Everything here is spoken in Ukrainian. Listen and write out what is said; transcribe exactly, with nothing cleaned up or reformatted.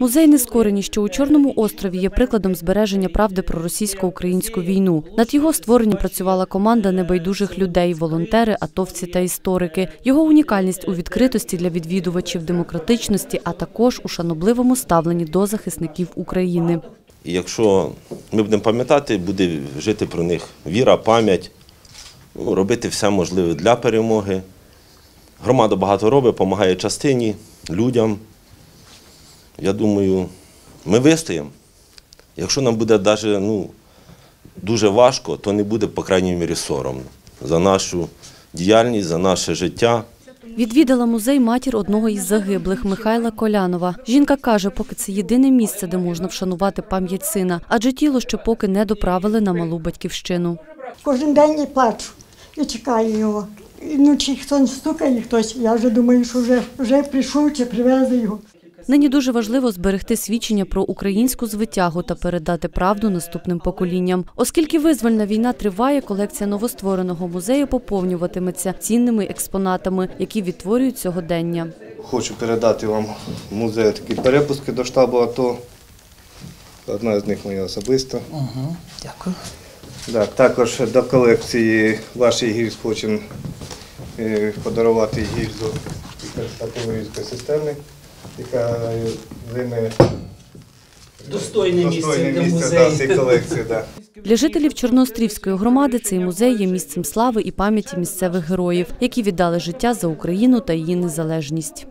Музей «Нескорені», що у Чорному острові, є прикладом збереження правди про російсько-українську війну. Над його створенням працювала команда небайдужих людей – волонтери, атовці та історики. Його унікальність у відкритості для відвідувачів, демократичності, а також у шанобливому ставленні до захисників України. І якщо ми будемо пам'ятати, буде жити про них віра, пам'ять, робити все можливе для перемоги. Громада багато робить, допомагає частині, людям. Я думаю, ми вистоїмо. Якщо нам буде навіть, ну, дуже важко, то не буде, по крайній мірі, соромно за нашу діяльність, за наше життя. Відвідала музей матір одного із загиблих – Михайла Колянова. Жінка каже, поки це єдине місце, де можна вшанувати пам'ять сина, адже тіло ще поки не доправили на малу батьківщину. Кожен день я плачу і чекаю його. Вночі хтось стукає, хтось, я вже думаю, що вже, вже прийшов чи привезли його. Нині дуже важливо зберегти свідчення про українську звитягу та передати правду наступним поколінням. Оскільки визвольна війна триває, колекція новоствореного музею поповнюватиметься цінними експонатами, які відтворюють сьогодення. Хочу передати вам в музею такі перепуски до штабу АТО. Одна з них моя особиста. Угу, дякую. Так, також до колекції вашої гільз хочу подарувати гільзу АТОвської системи, яка займе достойне місце для музею. Для жителів Чорноострівської громади цей музей є місцем слави і пам'яті місцевих героїв, які віддали життя за Україну та її незалежність.